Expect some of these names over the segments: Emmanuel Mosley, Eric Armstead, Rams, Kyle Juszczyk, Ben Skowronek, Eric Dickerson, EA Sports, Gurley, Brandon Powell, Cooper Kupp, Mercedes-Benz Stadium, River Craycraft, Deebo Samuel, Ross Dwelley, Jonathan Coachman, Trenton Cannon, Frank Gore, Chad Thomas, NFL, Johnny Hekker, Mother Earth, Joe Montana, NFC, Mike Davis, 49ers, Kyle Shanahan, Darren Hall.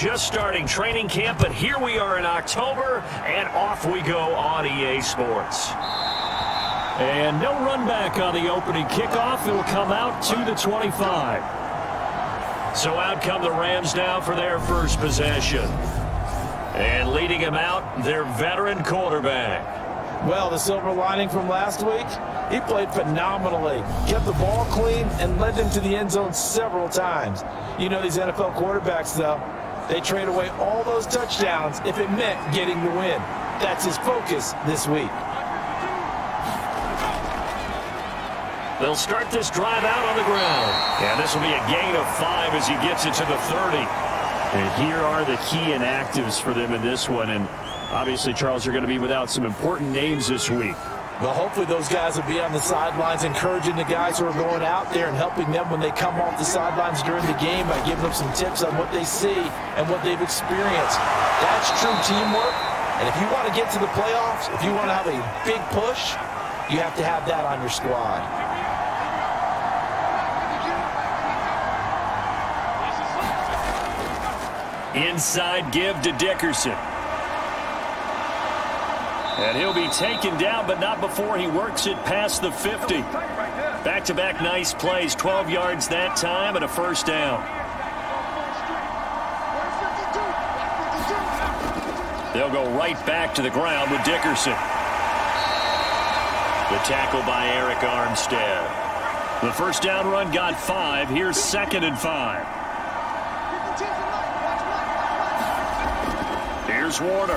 just starting training camp, but here we are in October, and off we go on EA Sports. And no run back on the opening kickoff. It'll come out to the 25. So out come the Rams now for their first possession. And leading them out, their veteran quarterback. Well, the silver lining from last week, he played phenomenally, kept the ball clean, and led them to the end zone several times. You know these NFL quarterbacks, though, they trade away all those touchdowns if it meant getting the win. That's his focus this week. They'll start this drive out on the ground. Yeah, this will be a gain of 5 as he gets it to the 30. And here are the key inactives for them in this one. And obviously, Charles, you're going to be without some important names this week. Well, hopefully those guys will be on the sidelines encouraging the guys who are going out there and helping them when they come off the sidelines during the game by giving them some tips on what they see and what they've experienced. That's true teamwork. And if you want to get to the playoffs, if you want to have a big push, you have to have that on your squad. Inside give to Dickerson. And he'll be taken down, but not before he works it past the 50. Back-to-back nice plays, 12 yards that time, and a first down. They'll go right back to the ground with Dickerson. The tackle by Eric Armstead. The first down run got 5. Here's 2nd and 5. Here's Warner.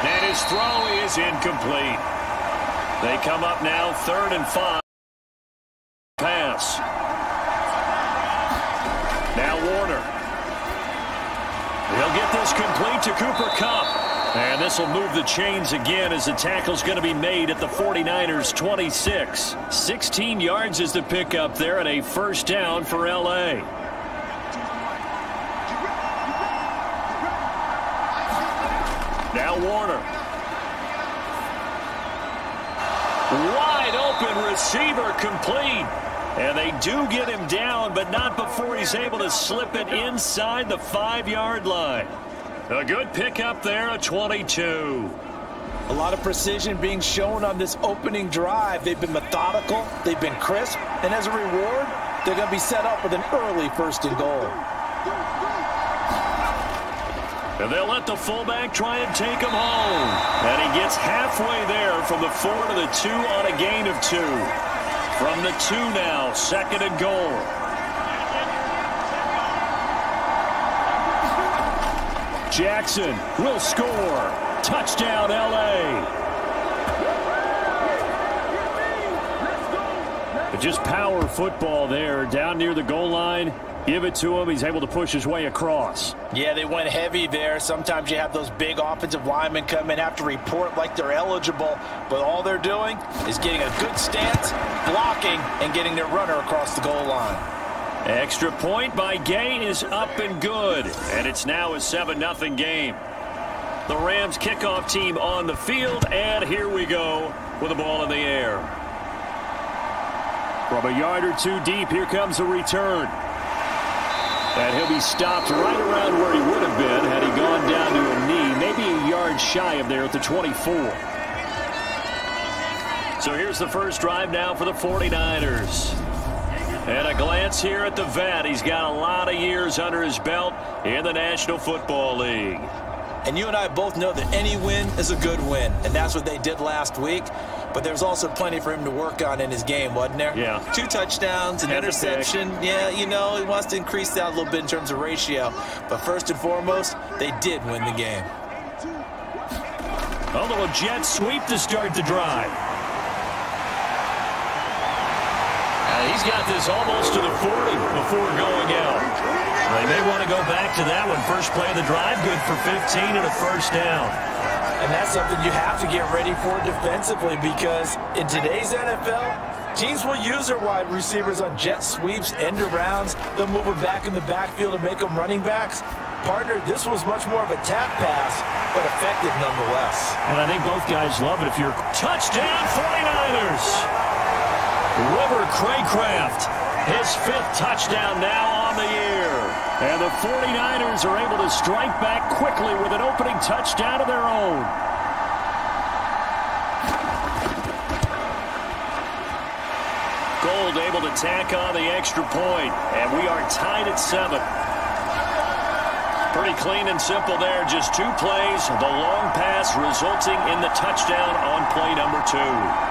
And his throw is incomplete. They come up now 3rd and 5. Pass. Now Warner. He'll get this complete to Cooper Kupp. And this will move the chains again as the tackle's going to be made at the 49ers 26. 16 yards is the pickup there and a first down for L.A. Now Warner. Wide open receiver complete. And they do get him down, but not before he's able to slip it inside the 5-yard line. A good pickup there, a 22. A lot of precision being shown on this opening drive. They've been methodical, they've been crisp, and as a reward, they're going to be set up with an early 1st and goal. And they'll let the fullback try and take him home. And he gets halfway there from the 4 to the 2 on a gain of 2. From the 2 now, 2nd and goal. Jackson will score. Touchdown, L.A. But just power football there, down near the goal line. Give it to him. He's able to push his way across. Yeah, they went heavy there. Sometimes you have those big offensive linemen come in, have to report like they're eligible, but all they're doing is getting a good stance, blocking, and getting their runner across the goal line. Extra point by Gay is up and good, and it's now a 7-0 game. The Rams kickoff team on the field, and here we go with the ball in the air. From a yard or two deep, here comes a return. And he'll be stopped right around where he would have been had he gone down to a knee, maybe a yard shy of there at the 24. So here's the first drive now for the 49ers. And a glance here at the vet. He's got a lot of years under his belt in the National Football League. And you and I both know that any win is a good win, and that's what they did last week. But there's also plenty for him to work on in his game, wasn't there? Yeah. 2 touchdowns, an interception. Yeah, you know, he wants to increase that a little bit in terms of ratio. But first and foremost, they did win the game. A little jet sweep to start the drive. And he's got this almost to the 40 before going out. They may want to go back to that one. First play of the drive, good for 15 and a first down. And that's something you have to get ready for defensively, because in today's NFL, teams will use their wide receivers on jet sweeps, end arounds. They'll move them back in the backfield and make them running backs. Partner, this was much more of a tap pass, but effective nonetheless. And I think both guys love it if you're... Touchdown, 49ers! River Craycraft, his 5th touchdown now on the year. And the 49ers are able to strike back quickly with an opening touchdown of their own. Gold able to tack on the extra point, and we are tied at 7. Pretty clean and simple there. Just two plays, the long pass resulting in the touchdown on play number 2.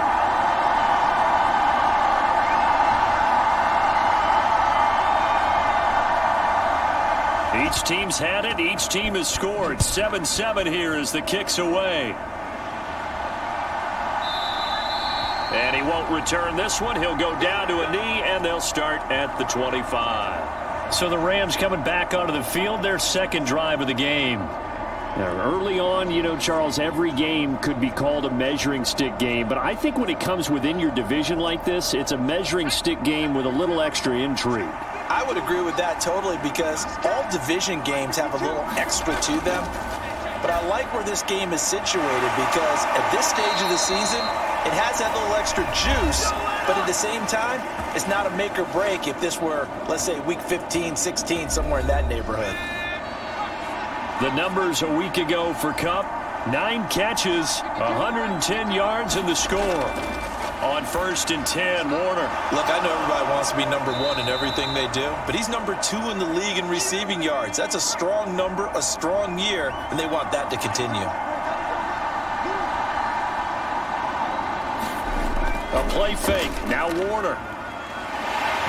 Each team's had it. Each team has scored. 7-7 here as the kick's away. And he won't return this one. He'll go down to a knee, and they'll start at the 25. So the Rams coming back onto the field, their second drive of the game. Now, early on, you know, Charles, every game could be called a measuring stick game, but I think when it comes within your division like this, it's a measuring stick game with a little extra intrigue. I would agree with that totally, because all division games have a little extra to them. But I like where this game is situated, because at this stage of the season, it has that little extra juice, but at the same time, it's not a make or break if this were, let's say, week 15, 16, somewhere in that neighborhood. The numbers a week ago for Kupp, 9 catches, 110 yards, and the score. On 1st and 10, Warner. Look, I know everybody wants to be number one in everything they do, but he's number 2 in the league in receiving yards. That's a strong number, a strong year, and they want that to continue. A play fake. Now Warner.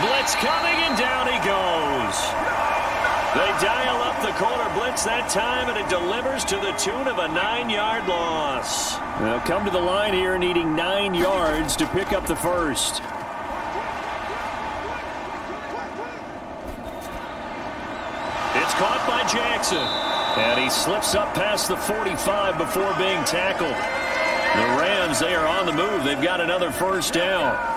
Blitz coming, and down he goes. They dial up the corner blitz that time, and it delivers to the tune of a 9-yard loss. Well, come to the line here, needing 9 yards to pick up the first. It's caught by Jackson, and he slips up past the 45 before being tackled. The Rams, they are on the move. They've got another first down.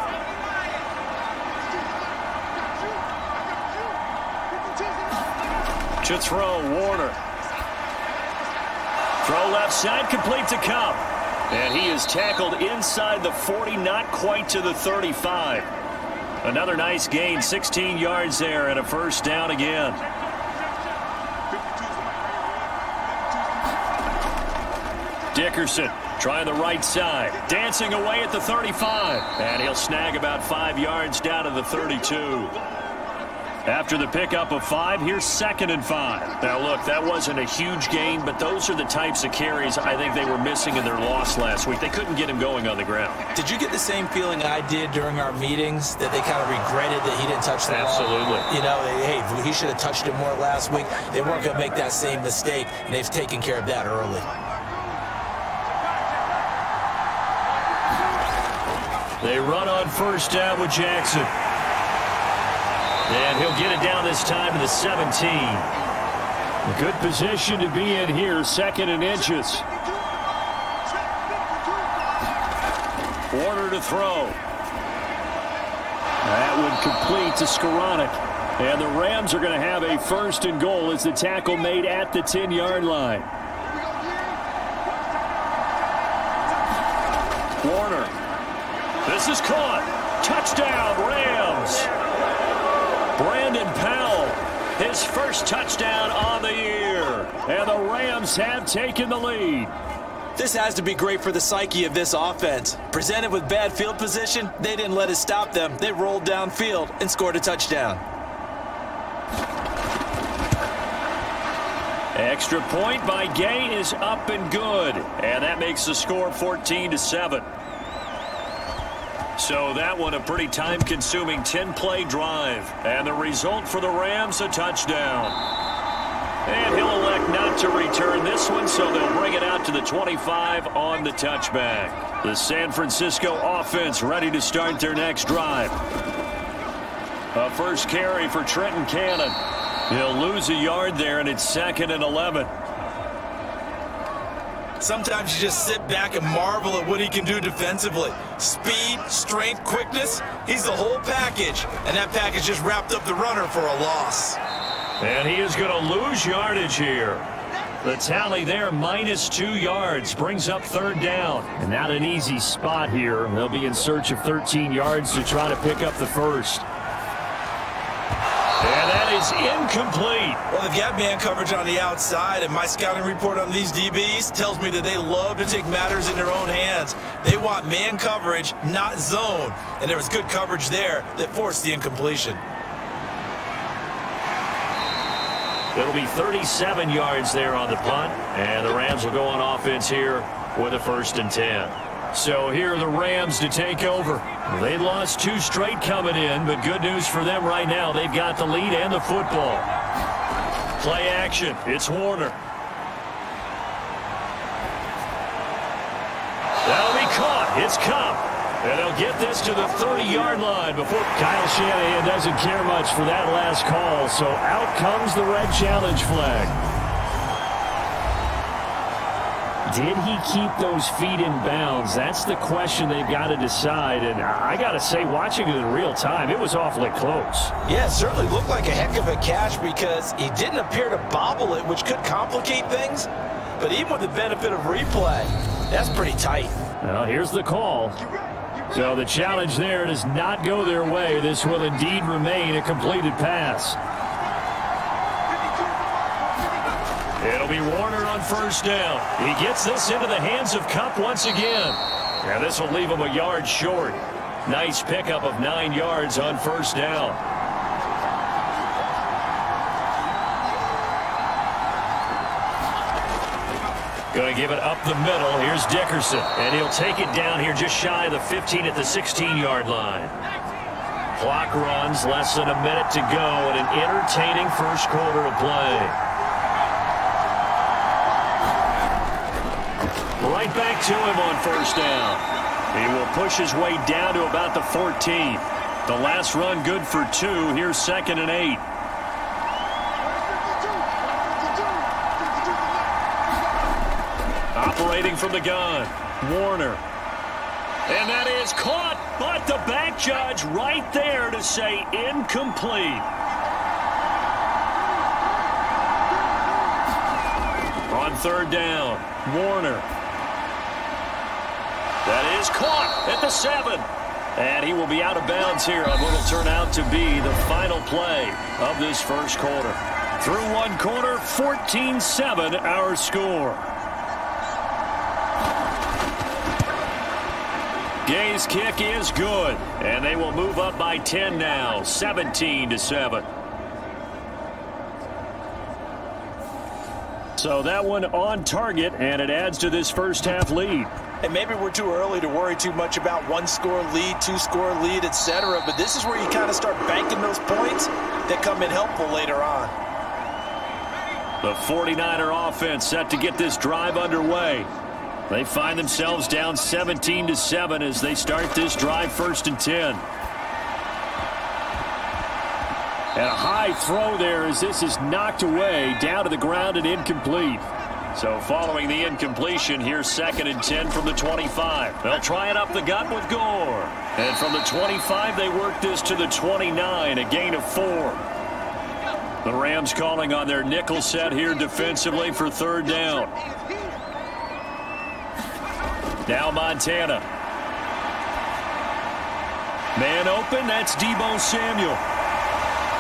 To throw, Warner. Throw left side, complete to Kupp. And he is tackled inside the 40, not quite to the 35. Another nice gain, 16 yards there, and a first down again. Dickerson trying the right side, dancing away at the 35. And he'll snag about 5 yards down to the 32. After the pickup of 5, here's 2nd and 5. Now, look, that wasn't a huge gain, but those are the types of carries I think they were missing in their loss last week. They couldn't get him going on the ground. Did you get the same feeling I did during our meetings, that they kind of regretted that he didn't touch the ball? Absolutely. You know, hey, he should have touched it more last week. They weren't going to make that same mistake, and they've taken care of that early. They run on first down with Jackson. And he'll get it down this time to the 17. A good position to be in here, 2nd and inches. Warner to throw. That would complete to Skowronek. And the Rams are going to have a 1st and goal as the tackle made at the 10-yard line. Warner. This is caught. Touchdown, Rams. Brandon Powell, his first touchdown on the year. And the Rams have taken the lead. This has to be great for the psyche of this offense. Presented with bad field position, they didn't let it stop them. They rolled downfield and scored a touchdown. Extra point by Gay is up and good. And that makes the score 14-7. So that one a pretty time-consuming 10-play drive. And the result for the Rams, a touchdown. And he'll elect not to return this one, so they'll bring it out to the 25 on the touchback. The San Francisco offense ready to start their next drive. A first carry for Trenton Cannon. He'll lose a yard there, and it's 2nd and 11. Sometimes you just sit back and marvel at what he can do defensively. Speed, strength, quickness, he's the whole package. And that package just wrapped up the runner for a loss. And he is going to lose yardage here. The tally there, -2 yards, brings up 3rd down. And not an easy spot here. They'll be in search of 13 yards to try to pick up the first. And that is incomplete. Incomplete. Well, they've got man coverage on the outside, and my scouting report on these DBs tells me that they love to take matters in their own hands. They want man coverage, not zone. And there was good coverage there that forced the incompletion. It'll be 37 yards there on the punt, and the Rams will go on offense here with a 1st and 10. So here are the Rams to take over. They lost 2 straight coming in, but good news for them right now. They've got the lead and the football. Play action. It's Warner. That'll be caught. It's Kupp. And they'll get this to the 30-yard line before Kyle Shanahan doesn't care much for that last call. So out comes the red challenge flag. Did he keep those feet in bounds? That's the question they've got to decide. And I got to say, watching it in real time, it was awfully close. Yeah, it certainly looked like a heck of a catch because he didn't appear to bobble it, which could complicate things. But even with the benefit of replay, that's pretty tight. Well, here's the call. So the challenge there does not go their way. This will indeed remain a completed pass. It'll be Warner on 1st down. He gets this into the hands of Kupp once again. And this will leave him a yard short. Nice pickup of 9 yards on 1st down. Going to give it up the middle. Here's Dickerson. And he'll take it down here just shy of the 15 at the 16-yard line. Clock runs, less than a minute to go, and an entertaining 1st quarter of play. Right back to him on 1st down. He will push his way down to about the 14. The last run good for 2. Here's 2nd and 8. Operating from the gun, Warner. And that is caught, but the back judge right there to say incomplete. On 3rd down, Warner. That is caught at the 7. And he will be out of bounds here on what will turn out to be the final play of this 1st quarter. Through 1 quarter, 14-7 our score. Gay's kick is good, and they will move up by 10 now, 17-7. So that one on target, and it adds to this first half lead. And maybe we're too early to worry too much about 1-score lead, 2-score lead, etc. But this is where you kind of start banking those points that come in helpful later on. The 49er offense set to get this drive underway. They find themselves down 17-7 as they start this drive 1st and 10. And a high throw there as this is knocked away, down to the ground and incomplete. So following the incompletion, here's 2nd and 10 from the 25. They'll try it up the gut with Gore. And from the 25, they work this to the 29, a gain of 4. The Rams calling on their nickel set here defensively for 3rd down. Now Montana. Man open, that's Deebo Samuel.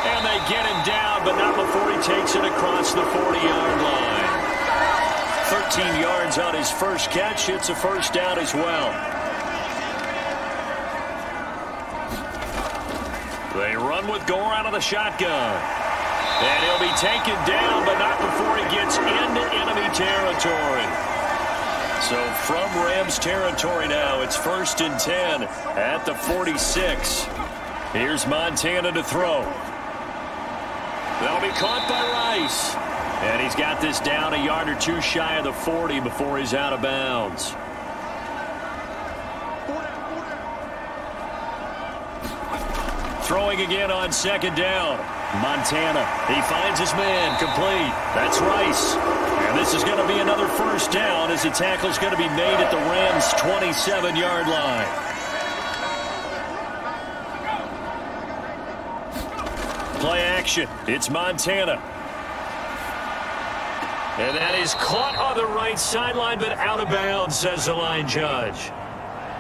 And they get him down, but not before he takes it across the 40-yard line. 13 yards on his 1st catch. It's a 1st down as well. They run with Gore out of the shotgun. And he'll be taken down, but not before he gets into enemy territory. So from Rams territory now, it's 1st and 10 at the 46. Here's Montana to throw. That'll be caught by Rice. And he's got this down a yard or 2 shy of the 40 before he's out of bounds. Throwing again on 2nd down. Montana, he finds his man, complete. That's Rice. And this is going to be another 1st down as the tackle's going to be made at the Rams' 27-yard line. Play action. It's Montana. And that is caught on the right sideline, but out of bounds, says the line judge.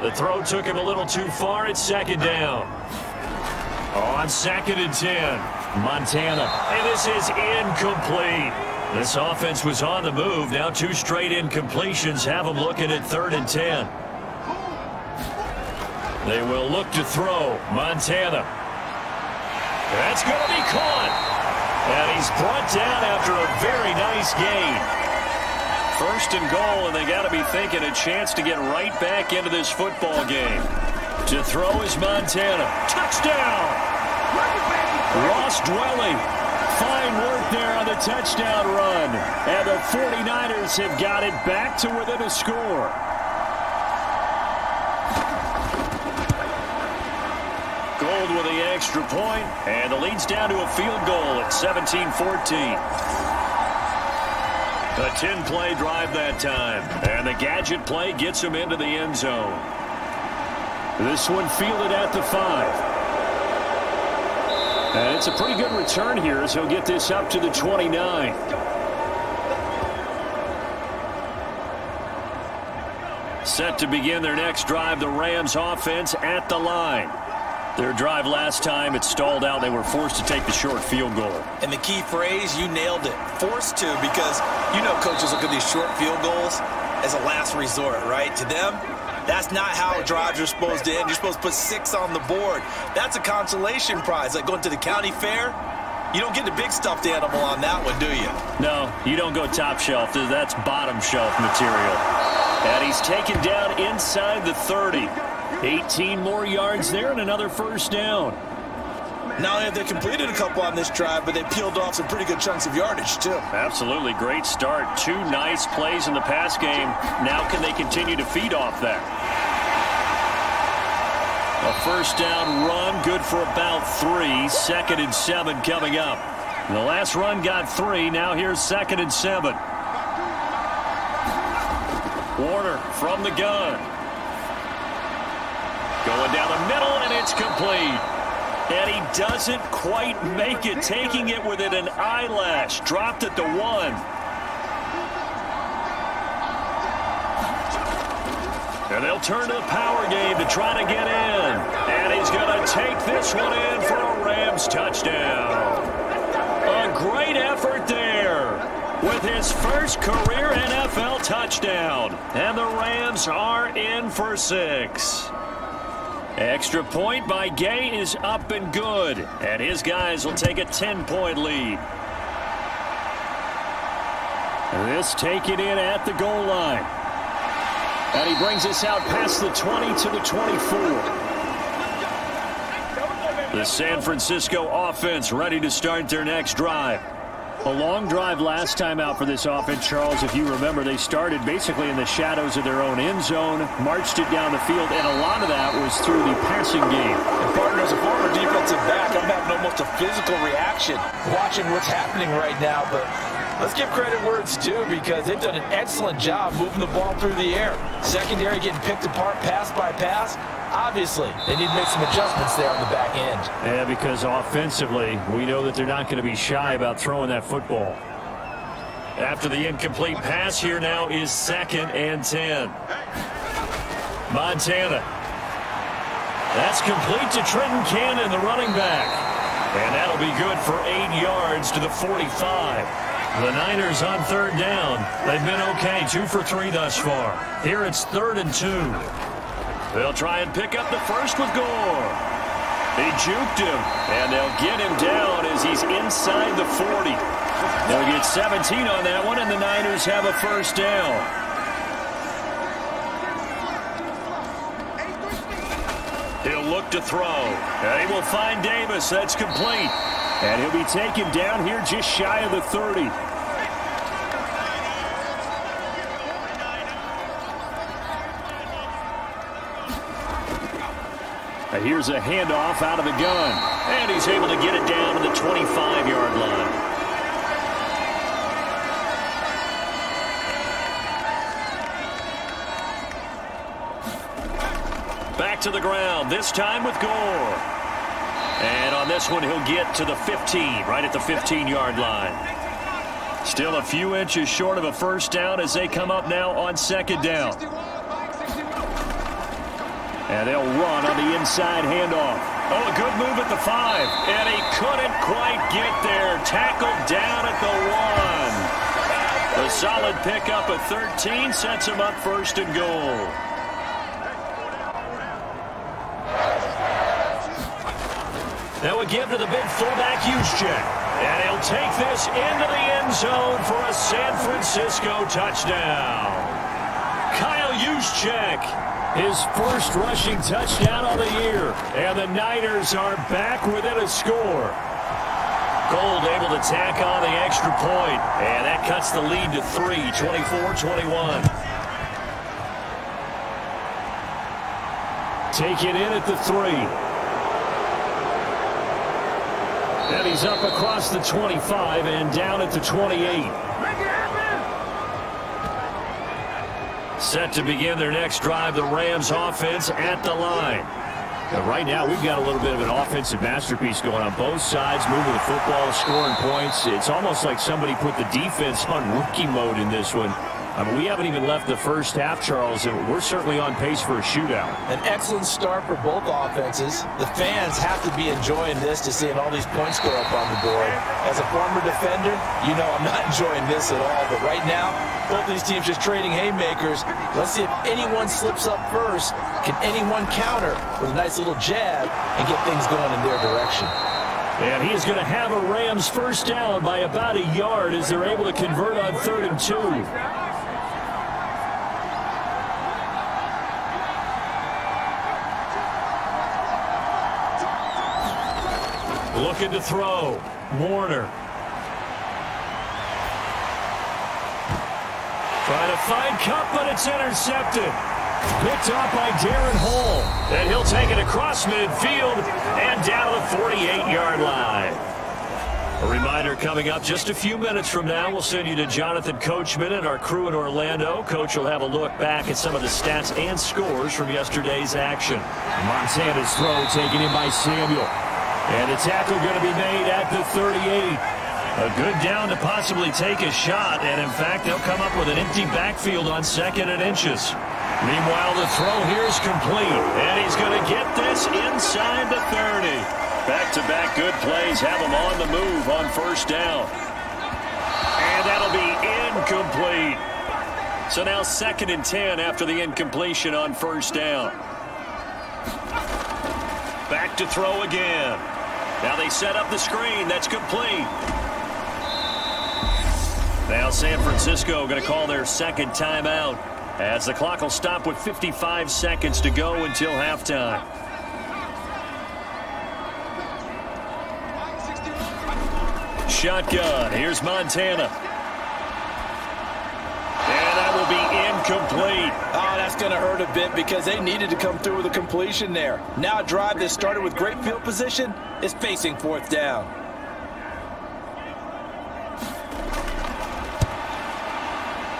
The throw took him a little too far. It's 2nd down. On 2nd and 10. Montana, and this is incomplete. This offense was on the move. Now two straight incompletions have them looking at 3rd and 10. They will look to throw. Montana. That's going to be caught. And he's brought down after a very nice gain. 1st and goal, and they got to be thinking a chance to get right back into this football game. To throw is Montana. Touchdown! Ross Dwelley, fine work there on the touchdown run. And the 49ers have got it back to within a score. Gold with the extra point, and the lead's down to a field goal at 17-14. A 10-play drive that time, and the gadget play gets him into the end zone. This one fielded at the 5. And it's a pretty good return here as he'll get this up to the 29. Set to begin their next drive, the Rams offense at the line. Their drive last time, it stalled out. They were forced to take the short field goal. And the key phrase, you nailed it. Forced to, because you know coaches look at these short field goals as a last resort, right? To them, that's not how drives are supposed to end. You're supposed to put 6 on the board. That's a consolation prize, like going to the county fair. You don't get the big stuffed animal on that one, do you? No, you don't go top shelf. That's bottom shelf material. And he's taken down inside the 30. 18 more yards there and another 1st down. Not only have they completed a couple on this drive, but they peeled off some pretty good chunks of yardage, too. Absolutely. Great start. 2 nice plays in the pass game. Now can they continue to feed off that? A 1st down run, good for about 3. 2nd and 7 coming up. And the last run got 3. Now here's 2nd and 7. Warner from the gun. Going down the middle, and it's complete. And he doesn't quite make it, taking it within an eyelash. Dropped at the 1. And they'll turn to the power game to try to get in. And he's going to take this one in for a Rams touchdown. A great effort there with his 1st career NFL touchdown. And the Rams are in for 6. Extra point by Gay is up and good, and his guys will take a 10-point lead. This taken in at the goal line. And he brings this out past the 20 to the 24. The San Francisco offense ready to start their next drive. A long drive last time out for this offense, Charles. If you remember, they started basically in the shadows of their own end zone, marched it down the field, and a lot of that was through the passing game. And partner, as a former defensive back, I'm having almost a physical reaction watching what's happening right now. But let's give credit where it's due, because they've done an excellent job moving the ball through the air. Secondary getting picked apart pass by pass. Obviously, they need to make some adjustments there on the back end. Yeah, because offensively, we know that they're not going to be shy about throwing that football. After the incomplete pass here now is 2nd and 10. Montana. That's complete to Trenton Cannon, the running back. And that'll be good for 8 yards to the 45. The Niners on 3rd down. They've been okay, 2 for 3 thus far. Here it's 3rd and 2. They'll try and pick up the 1st with Gore. They juked him, and they'll get him down as he's inside the 40. They'll get 17 on that one, and the Niners have a 1st down. He'll look to throw, and he will find Davis. That's complete. And he'll be taken down here just shy of the 30. And here's a handoff out of the gun. And he's able to get it down to the 25-yard line. Back to the ground, this time with Gore. And on this one, he'll get to the 15, right at the 15-yard line. Still a few inches short of a 1st down as they come up now on 2nd down. And they'll run on the inside handoff. Oh, a good move at the 5. And he couldn't quite get there. Tackled down at the 1. The solid pickup at 13 sets him up first and goal. That would give to the big fullback, Juszczyk. And he'll take this into the end zone for a San Francisco touchdown. Kyle Juszczyk, his first rushing touchdown of the year. And the Niners are back within a score. Gold able to tack on the extra point. And that cuts the lead to 3, 24-21. Take it in at the 3. And he's up across the 25 and down at the 28. Set to begin their next drive, the Rams offense at the line. Now, right now, we've got a little bit of an offensive masterpiece going on. Both sides moving the football, scoring points. It's almost like somebody put the defense on rookie mode in this one. I mean, we haven't even left the first half, Charles, and we're certainly on pace for a shootout. An excellent start for both offenses. The fans have to be enjoying this, to seeing all these points go up on the board. As a former defender, you know I'm not enjoying this at all. But right now, both these teams just trading haymakers. Let's see if anyone slips up first. Can anyone counter with a nice little jab and get things going in their direction? And he's going to have a Rams first down by about a yard as they're able to convert on 3rd and 2. Looking to throw. Warner. Trying to find Kupp, but it's intercepted. Picked up by Darren Hall. And he'll take it across midfield and down to the 48-yard line. A reminder coming up just a few minutes from now. We'll send you to Jonathan Coachman and our crew in Orlando. Coach will have a look back at some of the stats and scores from yesterday's action. Montana's throw taken in by Samuel. And the tackle going to be made at the 38. A good down to possibly take a shot. And, in fact, they'll come up with an empty backfield on 2nd and inches. Meanwhile, the throw here is complete. And he's going to get this inside the 30. Back-to-back good plays have him on the move on first down. And that'll be incomplete. So now 2nd and 10 after the incompletion on first down. Back to throw again. Now they set up the screen. That's complete. Now San Francisco going to call their 2nd timeout as the clock will stop with 55 seconds to go until halftime. Shotgun. Here's Montana. And that will be incomplete. Oh, that's going to hurt a bit because they needed to come through with a completion there. Now a drive that started with great field position is facing 4th down.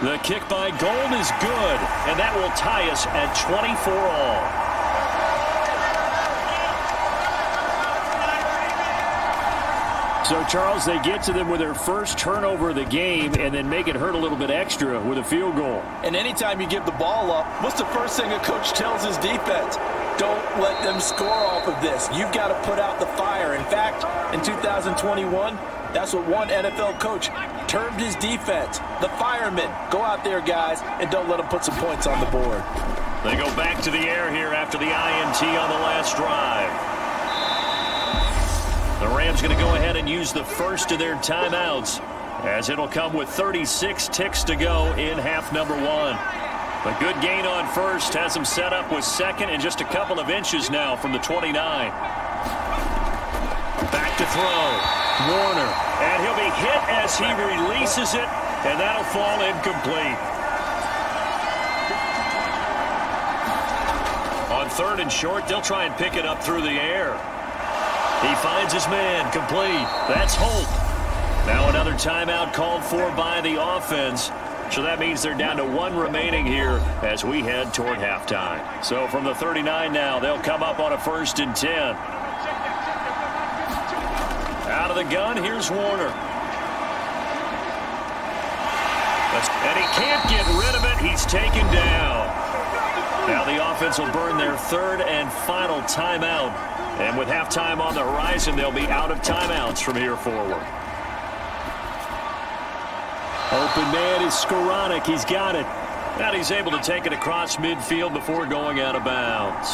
The kick by Gold is good, and that will tie us at 24 all. So, Charles, they get to them with their first turnover of the game and then make it hurt a little bit extra with a field goal. And anytime you give the ball up, what's the first thing a coach tells his defense? Don't let them score off of this. You've got to put out the fire. In fact, in 2021, that's what one NFL coach termed his defense. The firemen. Go out there, guys, and don't let them put some points on the board. They go back to the air here after the INT on the last drive. The Rams going to go ahead and use the first of their timeouts as it'll come with 36 ticks to go in half number 1. A good gain on first has them set up with 2nd and just a couple of inches now from the 29. Back to throw. Warner. And he'll be hit as he releases it, and that'll fall incomplete. On 3rd and short, they'll try and pick it up through the air. He finds his man, complete. That's Holt. Now another timeout called for by the offense. So that means they're down to 1 remaining here as we head toward halftime. So from the 39 now, they'll come up on a 1st and 10. Out of the gun, here's Warner. And he can't get rid of it. He's taken down. Now the offense will burn their third and final timeout. And with halftime on the horizon, they'll be out of timeouts from here forward. Open man is Skowronek. He's got it. And he's able to take it across midfield before going out of bounds.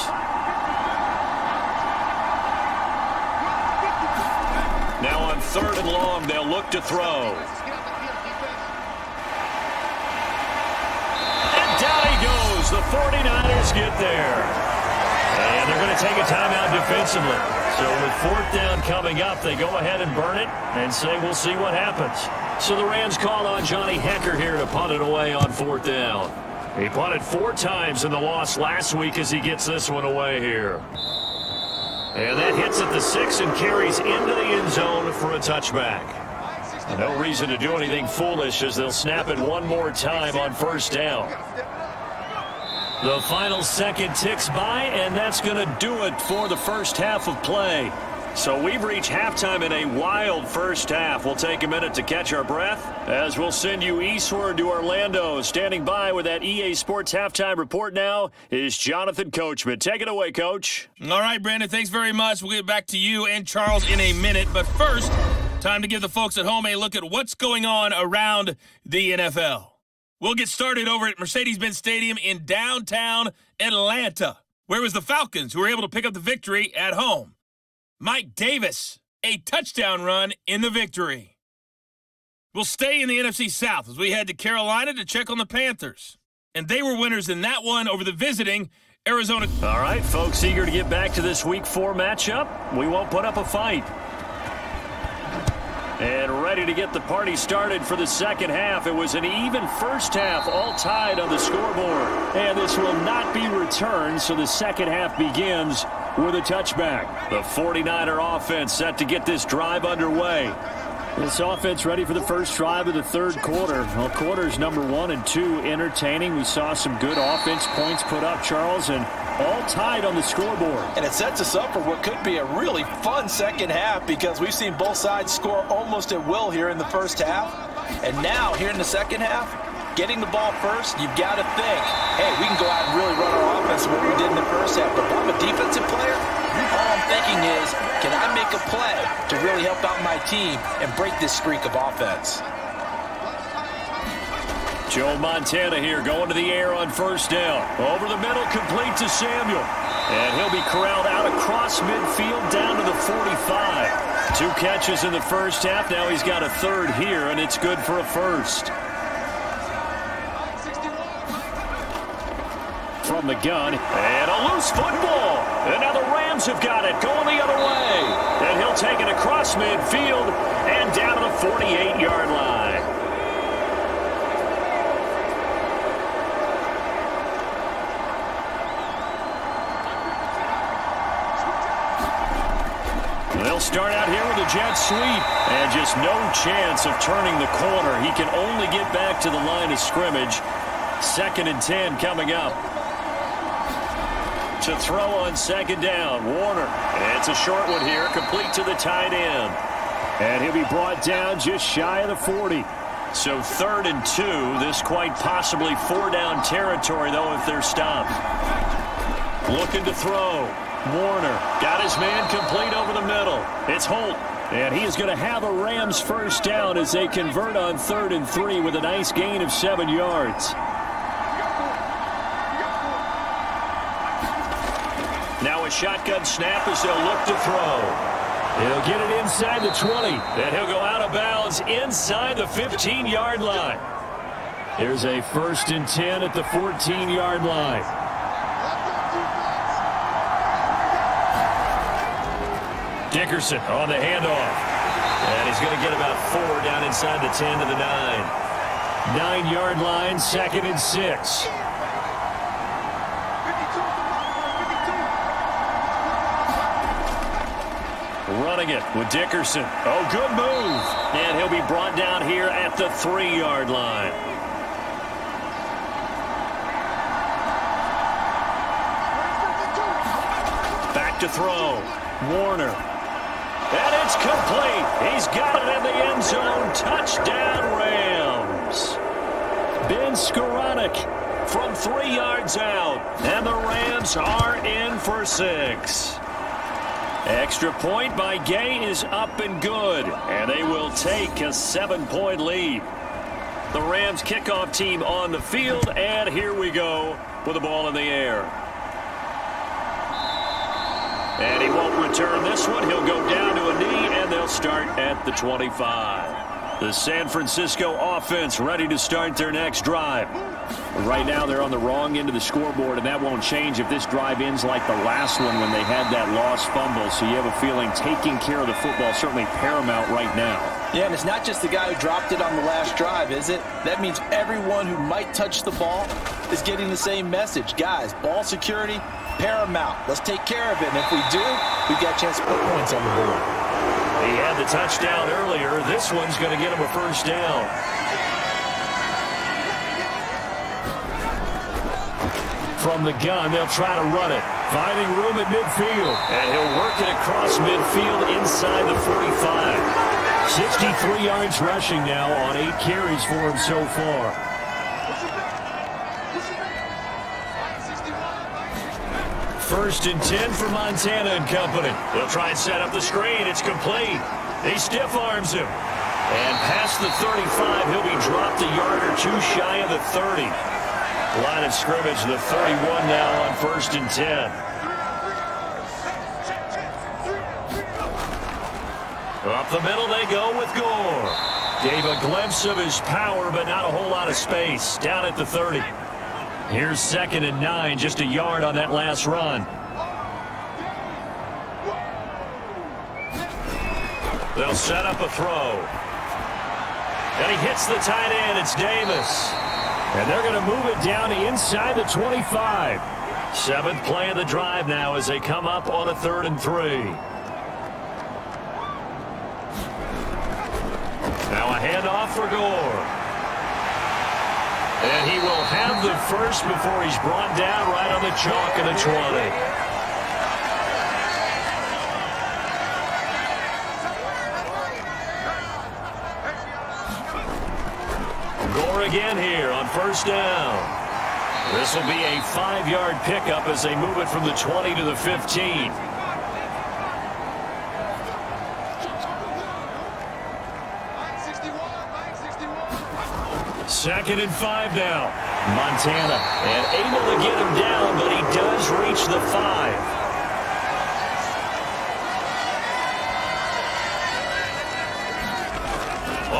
Now on third and long, they'll look to throw. And down he goes. The 49ers get there. And they're going to take a timeout defensively. So with fourth down coming up, they go ahead and burn it and say, we'll see what happens. So the Rams call on Johnny Hekker here to punt it away on fourth down. He punted four times in the loss last week as he gets this one away here. And that hits at the 6 and carries into the end zone for a touchback. No reason to do anything foolish as they'll snap it one more time on first down. The final second ticks by, and that's going to do it for the first half of play. So we've reached halftime in a wild first half. We'll take a minute to catch our breath as we'll send you eastward to Orlando. Standing by with that EA Sports halftime report now is Jonathan Coachman. Take it away, Coach. All right, Brandon, thanks very much. We'll get back to you and Charles in a minute. But first, time to give the folks at home a look at what's going on around the NFL. We'll get started over at Mercedes-Benz Stadium in downtown Atlanta, where it was the Falcons who were able to pick up the victory at home. Mike Davis, a touchdown run in the victory. We'll stay in the NFC South as we head to Carolina to check on the Panthers. And they were winners in that one over the visiting Arizona. All right, folks, eager to get back to this Week 4 matchup. We won't put up a fight. And ready to get the party started for the second half. It was an even first half, all tied on the scoreboard. And this will not be returned, so the second half begins with a touchback. The 49er offense set to get this drive underway. This offense ready for the first drive of the third quarter. Well, quarters number 1 and 2 entertaining. We saw some good offense points put up, Charles, and all tied on the scoreboard. And it sets us up for what could be a really fun second half because we've seen both sides score almost at will here in the first half. And now here in the second half, getting the ball first, you've got to think, hey, we can go out and really run our offense what we did in the first half. But if I'm a defensive player, all I'm thinking is, can I make a play to really help out my team and break this streak of offense? Joe Montana here going to the air on first down. Over the middle, complete to Samuel. And he'll be corralled out across midfield down to the 45. Two catches in the first half. Now he's got a third here, and it's good for a first. From the gun, and a loose football. And now the Rams have got it, going the other way. And he'll take it across midfield and down to the 48-yard line. They'll start out here with a jet sweep. And just no chance of turning the corner. He can only get back to the line of scrimmage. Second and 10 coming up. To throw on second down, Warner. And it's a short one here, complete to the tight end. And he'll be brought down just shy of the 40. So third and 2, this quite possibly four-down territory, though, if they're stopped. Looking to throw. Warner got his man complete over the middle. It's Holt. And he is going to have a Rams first down as they convert on third and 3 with a nice gain of 7 yards. Now a shotgun snap as they'll look to throw. He'll get it inside the 20. And he'll go out of bounds inside the 15-yard line. Here's a first and 10 at the 14-yard line. Dickerson on the handoff. And he's going to get about 4 down inside the 10 to the 9. 9-yard line, second and 6. Running it with Dickerson. Oh, good move. And he'll be brought down here at the 3-yard line. Back to throw. Warner. And it's complete. He's got it in the end zone. Touchdown, Rams. Ben Skowronek. from 3 yards out. And the Rams are in for 6. Extra point by Gay is up and good, and they will take a 7-point lead. The Rams kickoff team on the field, and here we go with the ball in the air. And he won't return this one. He'll go down to a knee, and they'll start at the 25. The San Francisco offense ready to start their next drive. Right now they're on the wrong end of the scoreboard, and that won't change if this drive ends like the last one when they had that lost fumble. So you have a feeling taking care of the football is certainly paramount right now. Yeah, and it's not just the guy who dropped it on the last drive, is it? That means everyone who might touch the ball is getting the same message. Guys, ball security, paramount. Let's take care of it, and if we do, we've got a chance to put points on the board. He had the touchdown earlier. This one's going to get him a first down. From the gun, they'll try to run it, finding room at midfield, and he'll work it across midfield inside the 45. 63 yards rushing now on 8 carries for him so far. First and 10 for Montana and company. They'll try and set up the screen. It's complete. He stiff arms him, and past the 35, he'll be dropped a yard or two shy of the 30. Line of scrimmage, the 31 now on first and 10. Up the middle they go with Gore. Gave a glimpse of his power, but not a whole lot of space. Down at the 30. Here's second and 9, just a yard on that last run. They'll set up a throw. And he hits the tight end. It's Davis. And they're going to move it down to inside the 25. 7th play of the drive now as they come up on a 3rd and 3. Now a handoff for Gore. And he will have the first before he's brought down right on the chalk of the 20. Again here on first down. This will be a 5-yard pickup as they move it from the 20 to the 15. Second and 5 now. Montana and able to get him down, but he does reach the 5.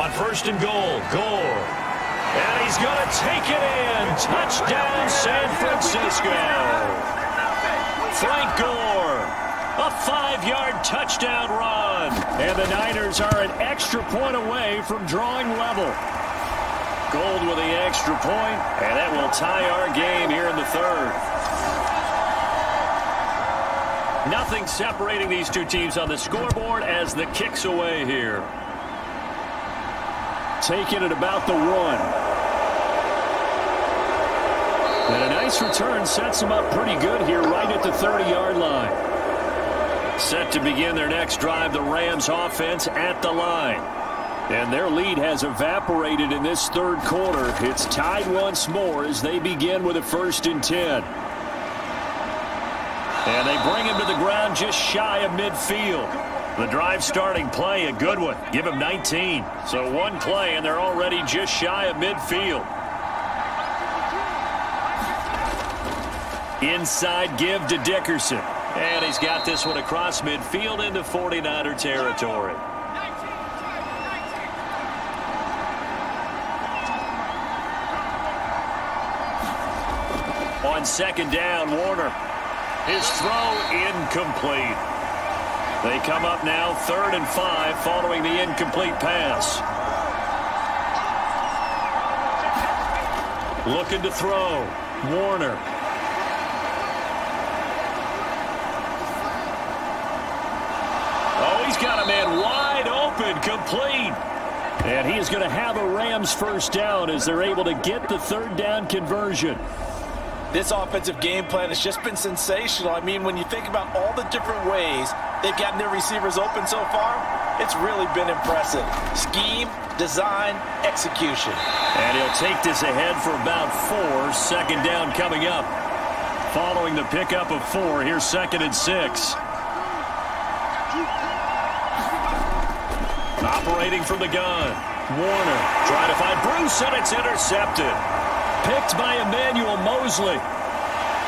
On first and goal, Gore. And he's going to take it in. Touchdown, San Francisco. Frank Gore, a 5-yard touchdown run. And the Niners are an extra point away from drawing level. Gold with the extra point, and that will tie our game here in the 3rd. Nothing separating these two teams on the scoreboard as the kick's away here. Taken at about the 1. And a nice return sets them up pretty good here right at the 30-yard line. Set to begin their next drive, the Rams offense at the line. And their lead has evaporated in this 3rd quarter. It's tied once more as they begin with a 1st and 10. And they bring him to the ground just shy of midfield. The drive starting play, a good one. Give him 19. So one play, and they're already just shy of midfield. Inside give to Dickerson. And he's got this one across midfield into 49er territory. On second down, Warner. His throw incomplete. They come up now 3rd and 5 following the incomplete pass. Looking to throw. Warner. He's got a man wide open, complete. And he is going to have a Rams first down as they're able to get the 3rd down conversion. This offensive game plan has just been sensational. I mean, when you think about all the different ways they've gotten their receivers open so far, It's really been impressive. Scheme, design, execution. And he'll take this ahead for about 4. Second down coming up. Following the pickup of 4, here's 2nd and 6. Operating from the gun. Warner trying to find Bruce, and it's intercepted. Picked by Emmanuel Mosley.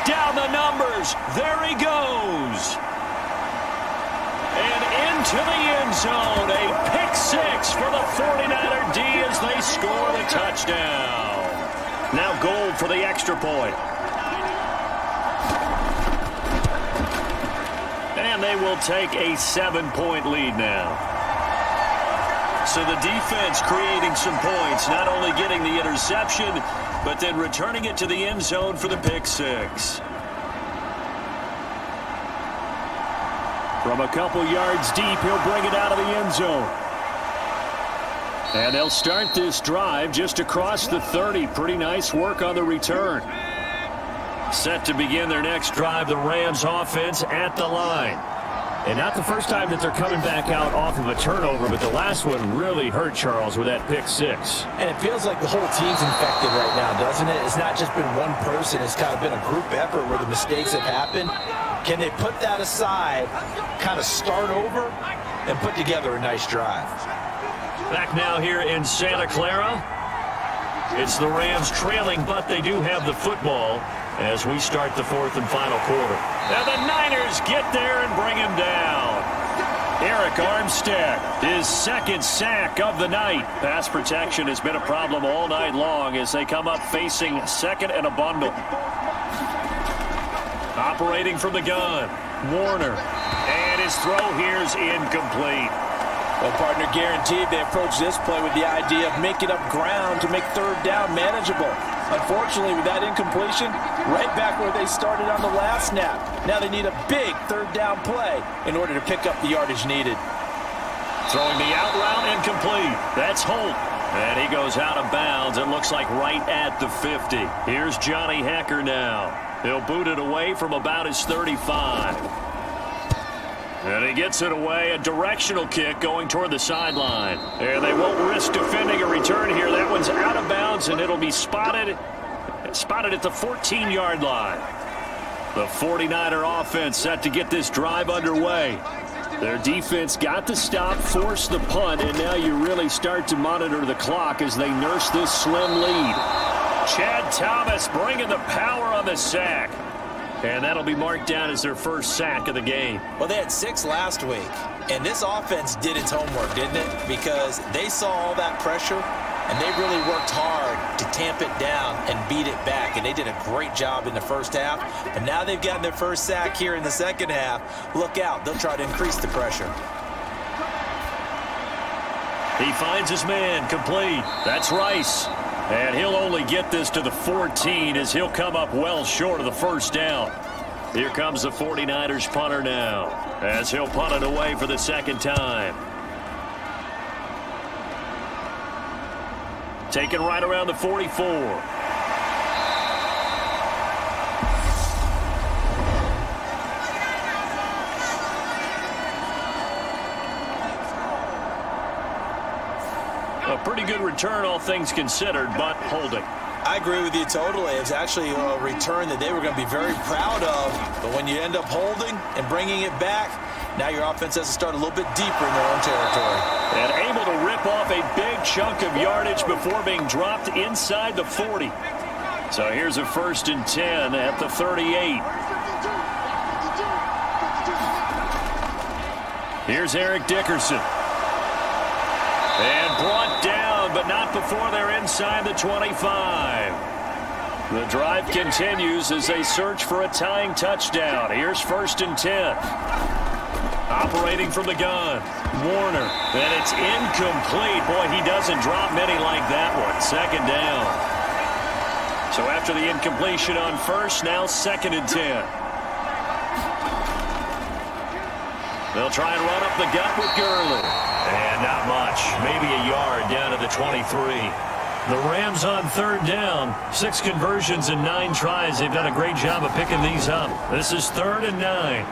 Down the numbers. There he goes. And into the end zone. A pick six for the 49er D as they score the touchdown. Now Gold for the extra point. And they will take a 7-point lead now. So the defense creating some points, not only getting the interception, but then returning it to the end zone for the pick six. From a couple yards deep, he'll bring it out of the end zone. And they'll start this drive just across the 30. Pretty nice work on the return. Set to begin their next drive, the Rams offense at the line. And not the first time that they're coming back out off of a turnover, but the last one really hurt, Charles, with that pick six. And it feels like the whole team's infected right now, doesn't it? It's not just been one person. It's kind of been a group effort where the mistakes have happened. Can they put that aside, kind of start over, and put together a nice drive? Back now here in Santa Clara. It's the Rams trailing, but they do have the football as we start the 4th and final quarter. Now the Niners get there and bring him down. Eric Armstead, his 2nd sack of the night. Pass protection has been a problem all night long as they come up facing 2nd and a bundle. Operating from the gun, Warner. And his throw here's incomplete. Well, partner, guaranteed they approach this play with the idea of making up ground to make 3rd down manageable. Unfortunately, with that incompletion, right back where they started on the last snap. Now they need a big 3rd down play in order to pick up the yardage needed. Throwing the out route incomplete. That's Holt. And he goes out of bounds. It looks like right at the 50. Here's Johnny Hekker now. He'll boot it away from about his 35. And he gets it away, a directional kick going toward the sideline. And they won't risk defending a return here. That one's out of bounds, and it'll be spotted at the 14-yard line. The 49er offense set to get this drive underway. Their defense got the stop, forced the punt, and now you really start to monitor the clock as they nurse this slim lead. Chad Thomas bringing the power on the sack. And that'll be marked down as their 1st sack of the game. Well, they had 6 last week, and this offense did its homework, didn't it? Because they saw all that pressure, and they really worked hard to tamp it down and beat it back, and they did a great job in the 1st half. And now they've gotten their 1st sack here in the 2nd half. Look out, they'll try to increase the pressure. He finds his man, complete. That's Rice. And he'll only get this to the 14 as he'll come up well short of the 1st down. Here comes the 49ers punter now as he'll punt it away for the 2nd time. Taken right around the 44. A pretty good return, all things considered, but holding. I agree with you totally. It's actually a return that they were going to be very proud of. But when you end up holding and bringing it back, now your offense has to start a little bit deeper in their own territory. And able to rip off a big chunk of yardage before being dropped inside the 40. So here's a 1st and 10 at the 38. Here's Eric Dickerson. And brought down, but not before they're inside the 25. The drive continues as they search for a tying touchdown. Here's 1st and 10. Operating from the gun, Warner. And it's incomplete. Boy, he doesn't drop many like that one. 2nd down. So after the incompletion on 1st, now 2nd and 10. They'll try and run up the gut with Gurley. And not much, maybe a yard down to the 23. The Rams on 3rd down, 6 conversions and 9 tries. They've done a great job of picking these up. This is 3rd and 9.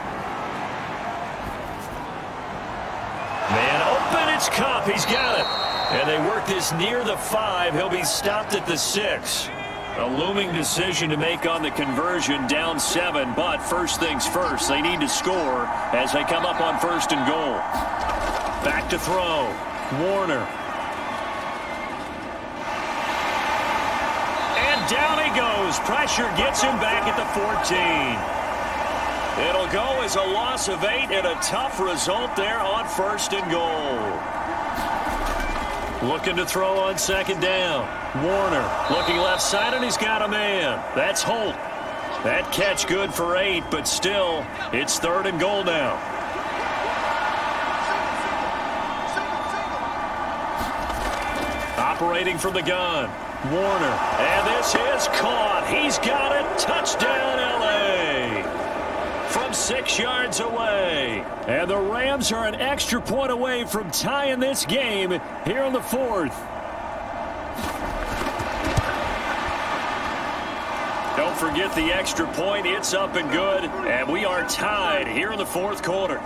Man open. That's Kupp. He's got it. And they work this near the 5. He'll be stopped at the 6. A looming decision to make on the conversion, down 7. But first things first, they need to score as they come up on first and goal. Back to throw. Warner. And down he goes. Pressure gets him back at the 14. It'll go as a loss of 8 and a tough result there on first and goal. Looking to throw on second down. Warner looking left side, and he's got a man. That's Holt. That catch good for 8, but still, it's third and goal now. Operating from the gun. Warner, and this is caught. He's got it. Touchdown, L.A. From 6 yards away. And the Rams are an extra point away from tying this game here in the 4th. Don't forget the extra point. It's up and good. And we are tied here in the 4th quarter.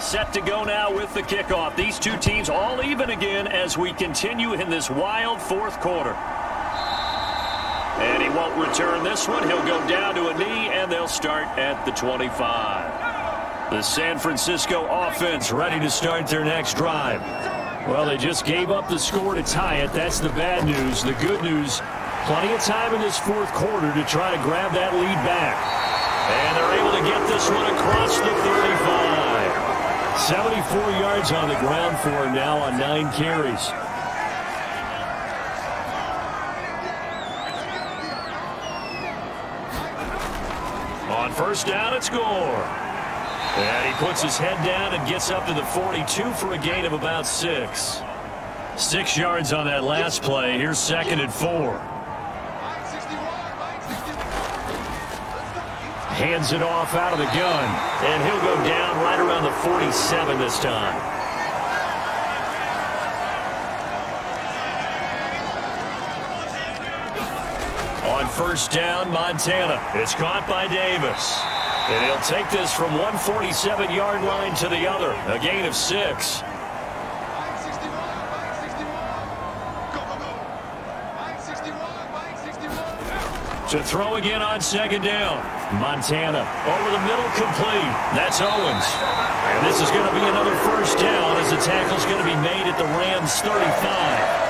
Set to go now with the kickoff. These two teams all even again as we continue in this wild 4th quarter. And he won't return this one. He'll go down to a knee, and they'll start at the 25. The San Francisco offense ready to start their next drive. Well, they just gave up the score to tie it. That's the bad news. The good news, plenty of time in this 4th quarter to try to grab that lead back. And they're able to get this one across the 35. 74 yards on the ground for him now on 9 carries. On first down, it's Gore. And he puts his head down and gets up to the 42 for a gain of about 6. 6 yards on that last play. Here's second and 4. Hands it off out of the gun. And he'll go down right around the 47 this time. On first down, Montana. It's caught by Davis. And he'll take this from 147-yard line to the other. A gain of 6. To throw again on second down. Montana over the middle, complete. That's Owens. And this is going to be another first down as the tackle's going to be made at the Rams' 35.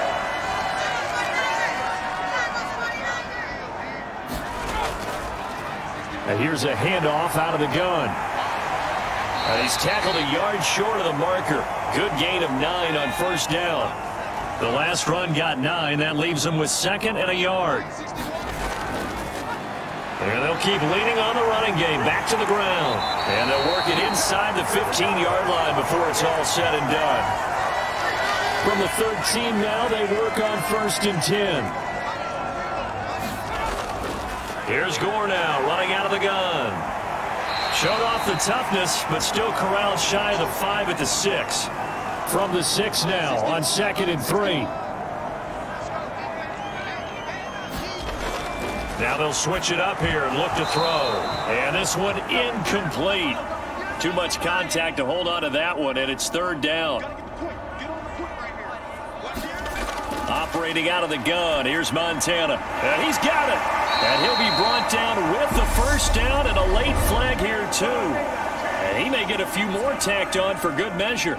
And here's a handoff out of the gun. And he's tackled a yard short of the marker. Good gain of 9 on first down. The last run got 9. That leaves him with second and a yard. And they'll keep leaning on the running game. Back to the ground. And they'll work it inside the 15-yard line before it's all said and done. From the 13 now, they work on first and 10. Here's Gore now, running out of the gun. Showed off the toughness, but still corralled shy of the 5 at the 6. From the 6 now, on second and 3. Now they'll switch it up here and look to throw. And this one incomplete. Too much contact to hold on to that one, and it's third down. Operating out of the gun, here's Montana. And he's got it. And he'll be brought down with the first down and a late flag here, too. And he may get a few more tacked on for good measure.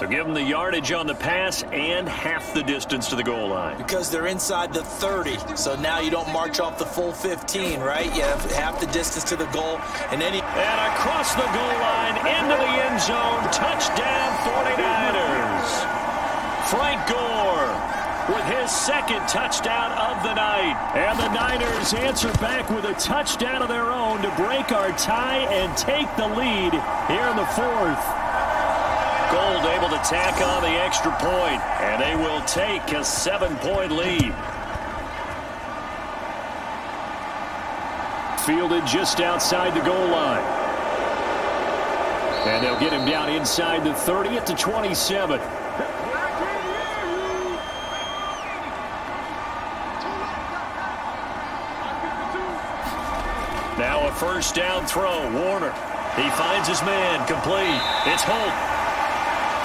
So give him the yardage on the pass and half the distance to the goal line. Because they're inside the 30. So now you don't march off the full 15, right? You have half the distance to the goal. And across the goal line, into the end zone, touchdown 49ers. Frank Gore with his second touchdown of the night. And the Niners answer back with a touchdown of their own to break our tie and take the lead here in the 4th. Gold able to tack on the extra point, and they will take a 7-point lead. Fielded just outside the goal line. And they'll get him down inside the 30 at the 27. first down throw. Warner. He finds his man. Complete. It's Holt.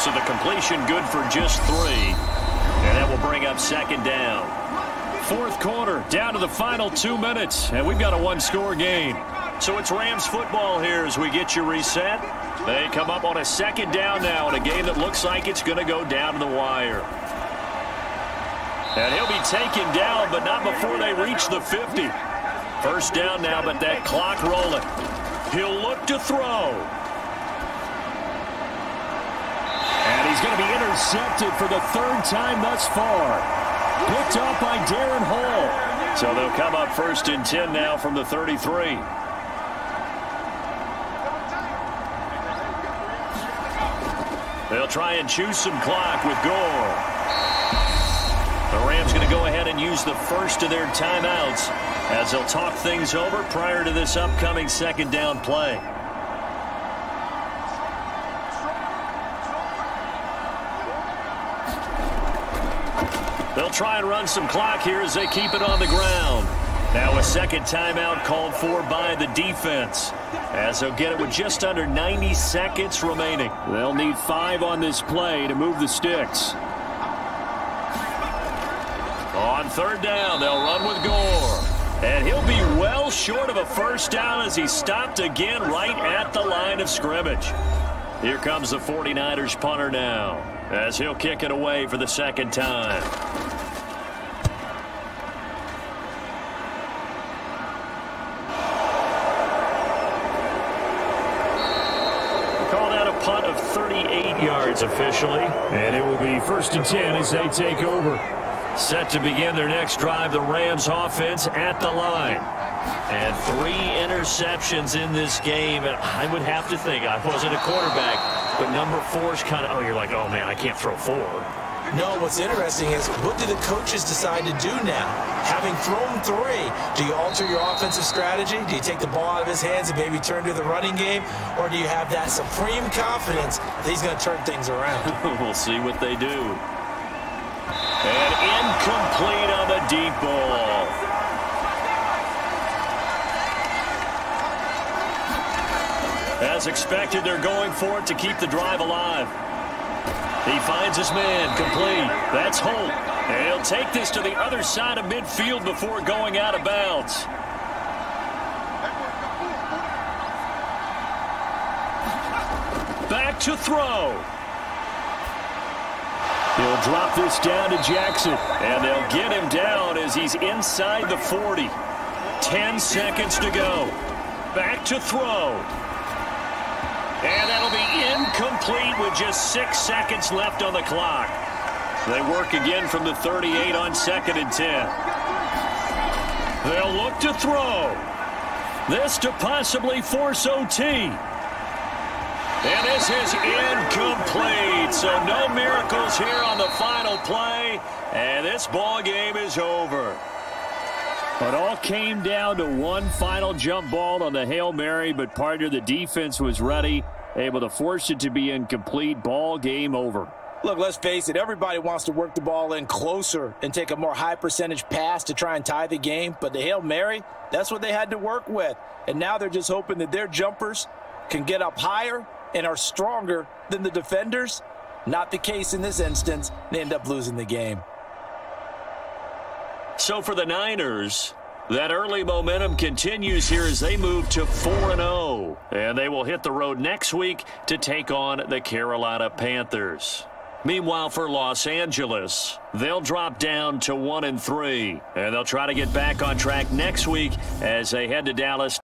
So the completion good for just 3. And that will bring up second down. Fourth quarter, down to the final 2 minutes, and we've got a one-score game. So it's Rams football here as we get you reset. They come up on a second down now in a game that looks like it's going to go down to the wire. And he'll be taken down, but not before they reach the 50. First down now, but that clock rolling. He'll look to throw. And he's going to be intercepted for the third time thus far. Picked up by Darren Hall. So they'll come up first and 10 now from the 33. They'll try and choose some clock with Gore. The Rams going to go ahead and use the first of their timeouts as they'll talk things over prior to this upcoming second down play. They'll try and run some clock here as they keep it on the ground. Now a second timeout called for by the defense, as they'll get it with just under 90 seconds remaining. They'll need 5 on this play to move the sticks. On third down, they'll run with Gore. And he'll be well short of a first down as he's stopped again right at the line of scrimmage. Here comes the 49ers punter now, as he'll kick it away for the second time. Of 38 yards officially, and it will be first and 10 as they take over. Set to begin their next drive, the Rams offense at the line. And 3 interceptions in this game, and I would have to think, I wasn't a quarterback, but number 4 is kind of, oh, you're like, oh man, I can't throw 4. No, what's interesting is, what do the coaches decide to do now? Having thrown 3, do you alter your offensive strategy? Do you take the ball out of his hands and maybe turn to the running game? Or do you have that supreme confidence that he's going to turn things around? We'll see what they do. And incomplete on the deep ball. As expected, they're going for it to keep the drive alive. He finds his man, complete. That's Holt. And he'll take this to the other side of midfield before going out of bounds. Back to throw. He'll drop this down to Jackson. And they'll get him down as he's inside the 40. 10 seconds to go. Back to throw. And that'll be incomplete with just 6 seconds left on the clock. They work again from the 38 on second and 10. They'll look to throw. This to possibly force OT. And this is incomplete. So no miracles here on the final play. And this ball game is over. But all came down to one final jump ball on the Hail Mary, but partner, the defense was ready, able to force it to be incomplete. Ball game over. Look, let's face it, everybody wants to work the ball in closer and take a more high percentage pass to try and tie the game, but the Hail Mary, that's what they had to work with. And now they're just hoping that their jumpers can get up higher and are stronger than the defenders. Not the case in this instance. They end up losing the game. So for the Niners, that early momentum continues here as they move to 4-0. And they will hit the road next week to take on the Carolina Panthers. Meanwhile, for Los Angeles, they'll drop down to 1-3. And they'll try to get back on track next week as they head to Dallas.